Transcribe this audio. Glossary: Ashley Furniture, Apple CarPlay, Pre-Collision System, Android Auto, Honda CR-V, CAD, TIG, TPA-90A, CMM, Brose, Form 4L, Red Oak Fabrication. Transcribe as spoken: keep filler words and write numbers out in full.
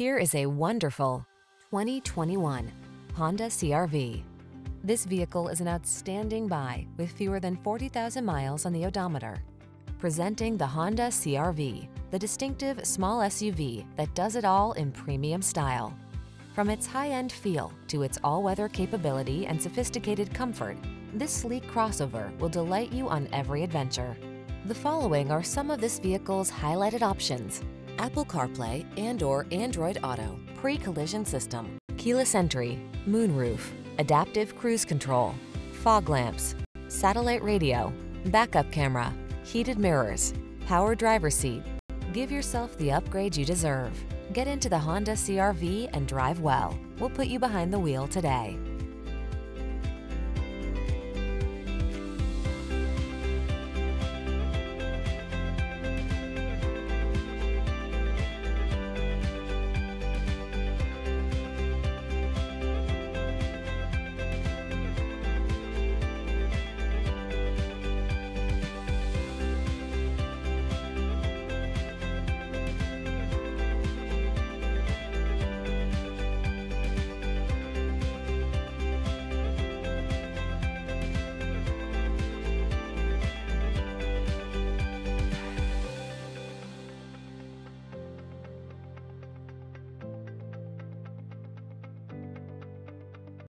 Here is a wonderful twenty twenty-one Honda C R V. This vehicle is an outstanding buy with fewer than forty thousand miles on the odometer. Presenting the Honda C R V, the distinctive small S U V that does it all in premium style. From its high-end feel to its all-weather capability and sophisticated comfort, this sleek crossover will delight you on every adventure. The following are some of this vehicle's highlighted options: Apple CarPlay and or Android Auto, pre-collision system, keyless entry, moonroof, adaptive cruise control, fog lamps, satellite radio, backup camera, heated mirrors, power driver seat. Give yourself the upgrade you deserve. Get into the Honda C R V and drive well. We'll put you behind the wheel today.